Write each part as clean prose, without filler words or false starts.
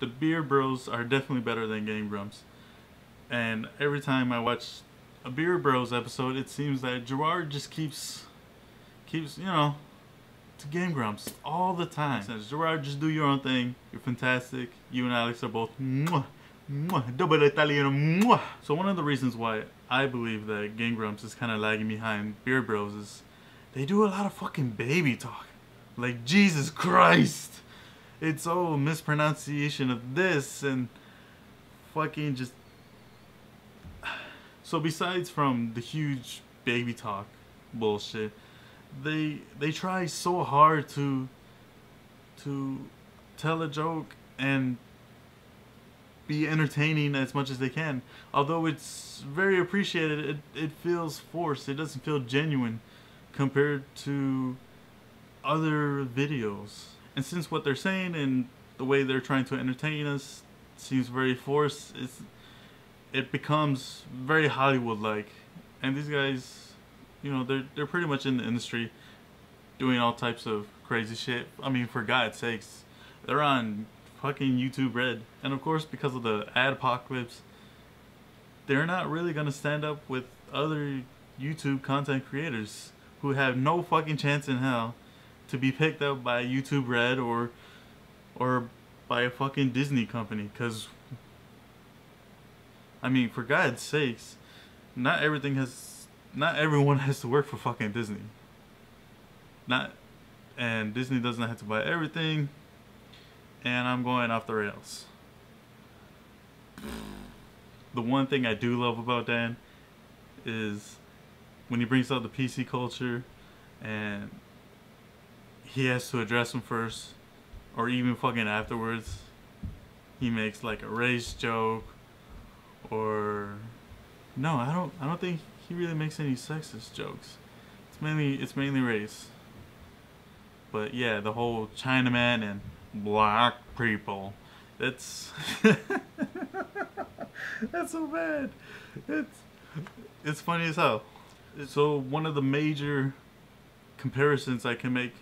the Beer Bros are definitely better than Game Grumps. And every time I watch a Beer Bros episode, it seems that Jirard just keeps, you know, to Game Grumps all the time. Says, Jirard, just do your own thing. You're fantastic. You and Alex are both mwah, mwah, double Italiano, mwah. So one of the reasons why I believe that Game Grumps is kind of lagging behind Beer Bros is they do a lot of fucking baby talk. Like, Jesus Christ. It's all mispronunciation of this and fucking just... So besides from the huge baby talk bullshit, they try so hard to tell a joke and be entertaining as much as they can. Although it's very appreciated, it feels forced. It doesn't feel genuine compared to other videos. And since what they're saying and the way they're trying to entertain us seems very forced, it becomes very Hollywood-like. And these guys, you know, they're pretty much in the industry doing all types of crazy shit. I mean, for God's sakes, they're on fucking YouTube Red. And of course, because of the adpocalypse, they're not really gonna stand up with other YouTube content creators who have no fucking chance in hell to be picked up by YouTube Red or by a fucking Disney company. Cause, I mean, for God's sakes, not everyone has to work for fucking Disney. And Disney doesn't have to buy everything. And I'm going off the rails. The one thing I do love about Dan is when he brings out the PC culture and he has to address them first, or even fucking afterwards, he makes like a race joke, or no, I don't think he really makes any sexist jokes. It's mainly race. But yeah, the whole Chinaman and black people. That's that's so bad. It's funny as hell. So one of the major comparisons I can make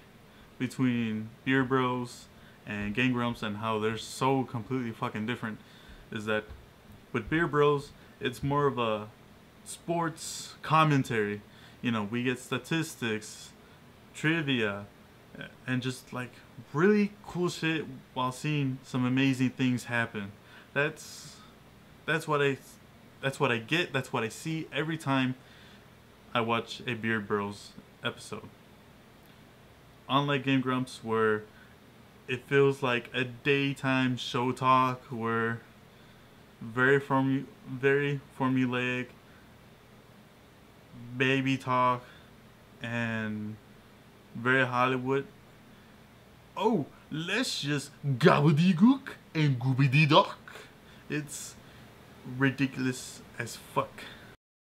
between Beer Bros and Game Grumps and how they're so completely fucking different is that with Beer Bros, it's more of a sports commentary. You know, we get statistics, trivia, and just like really cool shit while seeing some amazing things happen. That's what I get, that's what I see every time I watch a Beer Bros episode. Unlike Game Grumps, where it feels like a daytime show talk, where very formulaic baby talk and very Hollywood. Oh, let's just gobbledygook and goobidee dock. It's ridiculous as fuck.